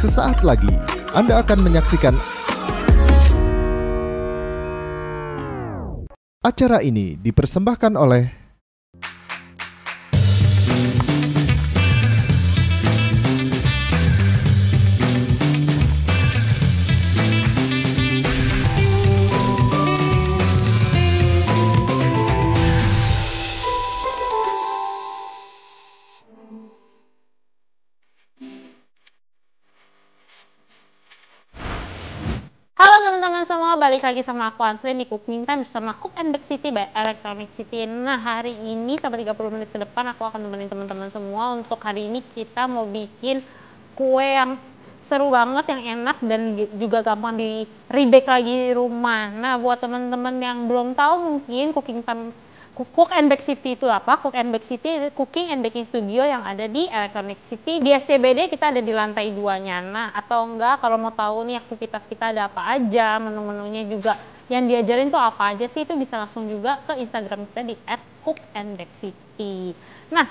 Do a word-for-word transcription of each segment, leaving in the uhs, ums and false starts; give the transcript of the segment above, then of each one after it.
Sesaat lagi Anda akan menyaksikan acara ini dipersembahkan oleh balik lagi sama aku Anselin di Cooking Time bersama Cook and Bake City by Electronic City. Nah, hari ini sampai tiga puluh menit ke depan aku akan temenin teman-teman semua. Untuk hari ini kita mau bikin kue yang seru banget, yang enak dan juga gampang di rebake lagi di rumah. Nah, buat teman-teman yang belum tahu mungkin Cooking Time, Cook and Bake City itu apa? Cook and Bake City, Cooking and Baking Studio yang ada di Electronic City. Di S C B D kita ada di lantai duanya. Nah, atau enggak kalau mau tahu nih aktivitas kita ada apa aja, menu-menunya juga yang diajarin tuh apa aja sih, itu bisa langsung juga ke Instagram kita di et cook and bake city. Nah,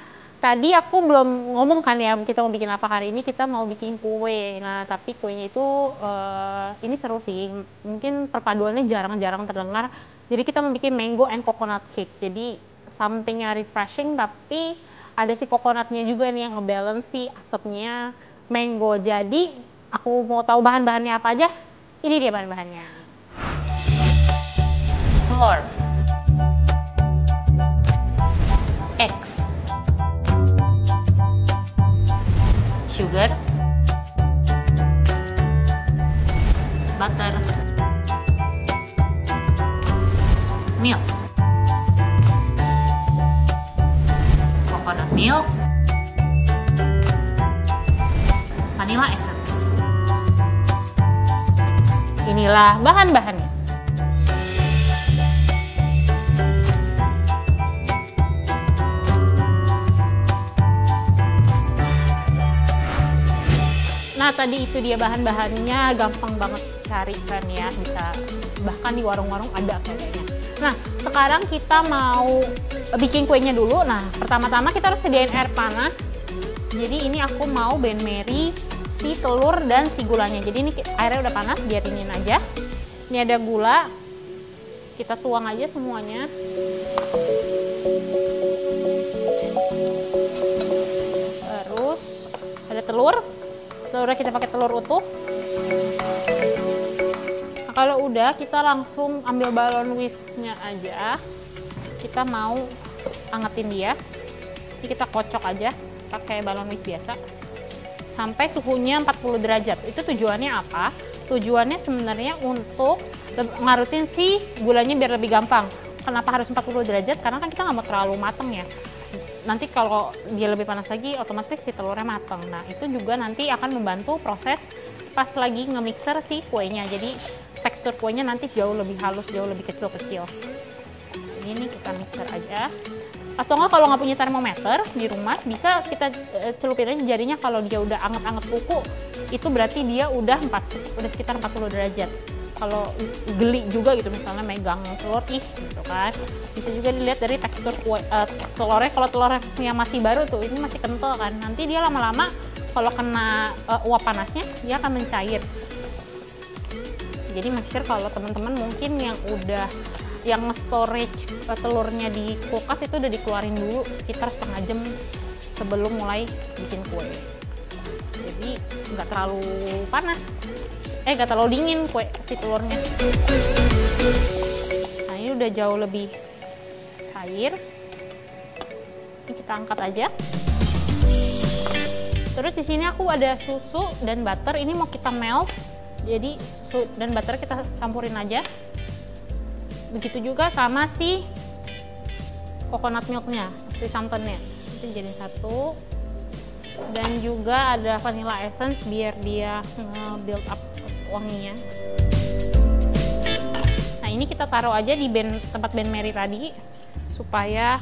tadi aku belum ngomong kan ya kita mau bikin apa hari ini. Kita mau bikin kue. Nah, tapi kuenya itu uh, ini seru sih. Mungkin perpaduannya jarang-jarang terdengar. Jadi kita membuat mango and coconut cake. Jadi something yang refreshing tapi ada si coconutnya juga nih yang ngebalance si asapnya mango. Jadi aku mau tahu bahan-bahannya apa aja. Ini dia bahan-bahannya. Telur, eggs, sugar, butter, milk, coconut milk, vanilla essence. Inilah bahan-bahannya. Nah, tadi itu dia bahan-bahannya, gampang banget cari kan ya, bisa bahkan di warung-warung ada kayaknya. Nah, sekarang kita mau bikin kuenya dulu. Nah, pertama-tama kita harus sediain air panas. Jadi ini aku mau Ben Mary si telur dan si gulanya. Jadi ini airnya udah panas, biar dingin aja. Ini ada gula, kita tuang aja semuanya. Terus ada telur. Telurnya kita pakai telur utuh. Nah, kalau udah kita langsung ambil balon whisknya aja. Kita mau angetin dia. Jadi kita kocok aja pakai balon whisk biasa. Sampai suhunya empat puluh derajat. Itu tujuannya apa? Tujuannya sebenarnya untuk ngarutin si gulanya biar lebih gampang. Kenapa harus empat puluh derajat? Karena kan kita nggak mau terlalu mateng ya. Nanti kalau dia lebih panas lagi, otomatis si telurnya matang. Nah, itu juga nanti akan membantu proses pas lagi nge-mixer si kuenya. Jadi tekstur kuenya nanti jauh lebih halus, jauh lebih kecil-kecil. Ini kita mixer aja. Atau enggak kalau nggak punya termometer di rumah, bisa kita celupin aja jarinya. Kalau dia udah anget-anget kuku, itu berarti dia udah, empat, udah sekitar empat puluh derajat. Kalau geli juga gitu, misalnya megang telur ih gitu kan, bisa juga dilihat dari tekstur kue, uh, telurnya. Kalau telurnya yang masih baru tuh ini masih kental kan, nanti dia lama-lama kalau kena uh, uap panasnya dia akan mencair. Jadi mixer kalau teman-teman mungkin yang udah yang storage uh, telurnya di kulkas itu udah dikeluarin dulu sekitar setengah jam sebelum mulai bikin kue, jadi nggak terlalu panas. Eh, gak terlalu dingin kue si telurnya. Nah, ini udah jauh lebih cair. Ini kita angkat aja. Terus di sini aku ada susu dan butter. Ini mau kita melt. Jadi susu dan butter kita campurin aja. Begitu juga sama si coconut milknya, si santannya. Itu jadi satu. Dan juga ada vanilla essence biar dia nge-build up wanginya. Nah, ini kita taruh aja di ben, tempat Ben Mary tadi supaya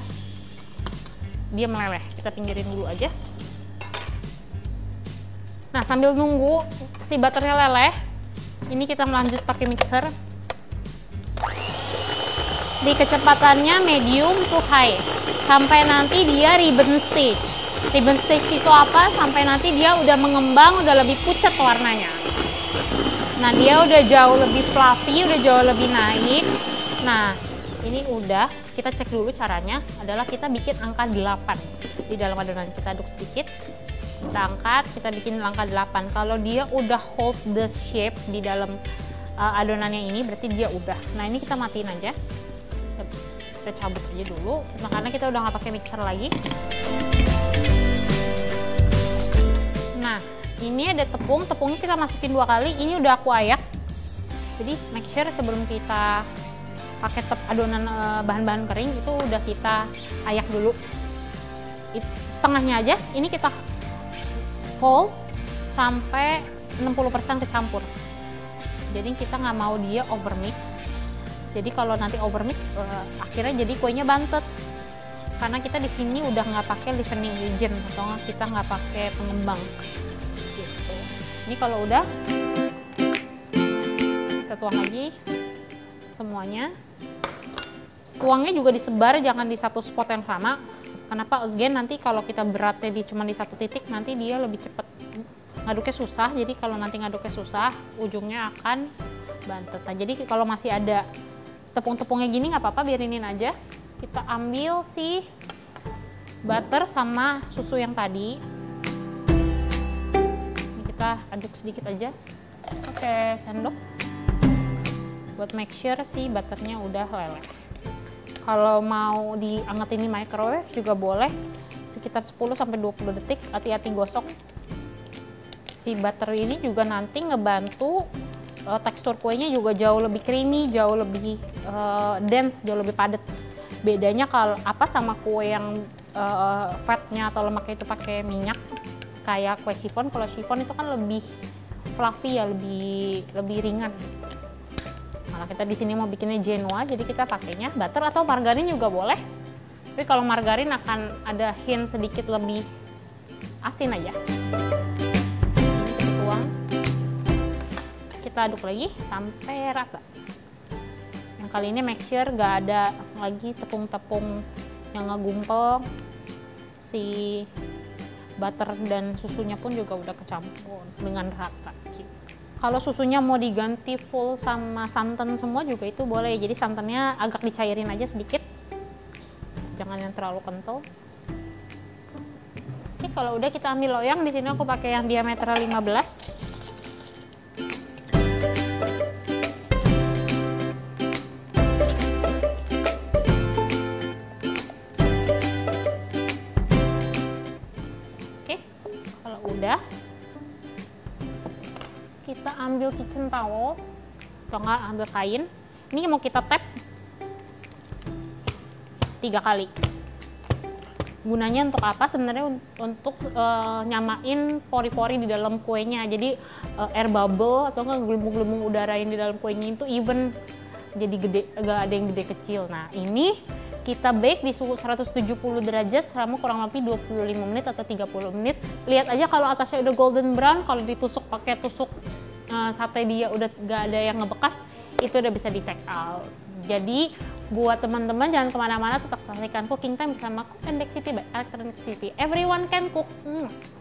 dia meleleh. Kita pinggirin dulu aja. Nah, sambil nunggu si butternya leleh, ini kita melanjut pakai mixer. Di kecepatannya medium to high sampai nanti dia ribbon stage. Ribbon stage itu apa? Sampai nanti dia udah mengembang, udah lebih pucat warnanya. Nah, dia udah jauh lebih fluffy, udah jauh lebih naik. Nah, ini udah. Kita cek dulu caranya adalah kita bikin angka delapan. Di dalam adonan kita aduk sedikit. Kita angkat, kita bikin angka delapan. Kalau dia udah hold the shape di dalam uh, adonannya ini, berarti dia udah. Nah, ini kita matiin aja. Kita, kita cabut aja dulu. Nah, karena kita udah nggak pakai mixer lagi. Nah, ini ada tepung. Tepungnya kita masukin dua kali. Ini udah aku ayak. Jadi make sure sebelum kita pakai tep adonan bahan-bahan kering itu udah kita ayak dulu. Setengahnya aja. Ini kita fold sampai enam puluh persen kecampur. Jadi kita nggak mau dia overmix. Jadi kalau nanti overmix eh, akhirnya jadi kuenya bantet. Karena kita di sini udah nggak pakai leavening agent atau kita nggak pakai pengembang. Gitu. Ini kalau udah kita tuang lagi semuanya. Tuangnya juga disebar, jangan di satu spot yang sama. Kenapa? Again, nanti kalau kita beratnya di cuma di satu titik, nanti dia lebih cepat ngaduknya susah. Jadi kalau nanti ngaduknya susah, ujungnya akan bantetan. Jadi kalau masih ada tepung-tepungnya gini nggak apa-apa, biarinin aja. Kita ambil si butter sama susu yang tadi. Ini kita aduk sedikit aja. Oke, sendok. Buat make sure si butternya udah leleh. Kalau mau diangetin di microwave juga boleh, sekitar sepuluh sampai dua puluh detik, hati-hati gosok. Si butter ini juga nanti ngebantu uh, tekstur kuenya juga jauh lebih creamy, jauh lebih uh, dense, jauh lebih padat. Bedanya kalau apa sama kue yang uh, fatnya atau lemaknya itu pakai minyak, kayak kue chiffon. Kalau chiffon itu kan lebih fluffy ya, lebih lebih ringan. Nah, kita di sini mau bikinnya Genoa, jadi kita pakainya butter atau margarin juga boleh. Tapi kalau margarin akan ada hint sedikit lebih asin aja. Kita tuang, kita aduk lagi sampai rata. Yang kali ini make sure gak ada lagi tepung-tepung yang ngegumpel. Si butter dan susunya pun juga udah kecampur dengan rata. Kalau susunya mau diganti full sama santan semua juga itu boleh. Jadi santannya agak dicairin aja sedikit. Jangan yang terlalu kental. Oke, kalau udah kita ambil loyang. Di sini aku pakai yang diameter lima belas. Oke, kalau udah kita ambil kitchen towel atau enggak ambil kain. Ini mau kita tap tiga kali. Gunanya untuk apa? Sebenarnya untuk uh, nyamain pori-pori di dalam kuenya. Jadi uh, air bubble atau enggak gelembung-gelembung udara yang di dalam kuenya itu even, jadi gede, enggak ada yang gede kecil. Nah, ini kita bake di suhu seratus tujuh puluh derajat selama kurang lebih dua puluh lima menit atau tiga puluh menit. Lihat aja kalau atasnya udah golden brown, kalau ditusuk pakai tusuk uh, sate dia udah gak ada yang ngebekas, itu udah bisa di take out. Jadi buat teman-teman jangan kemana-mana, tetap saksikan Cooking Time bersama Cook and Bake City by Electronic City. Everyone can cook. Mm.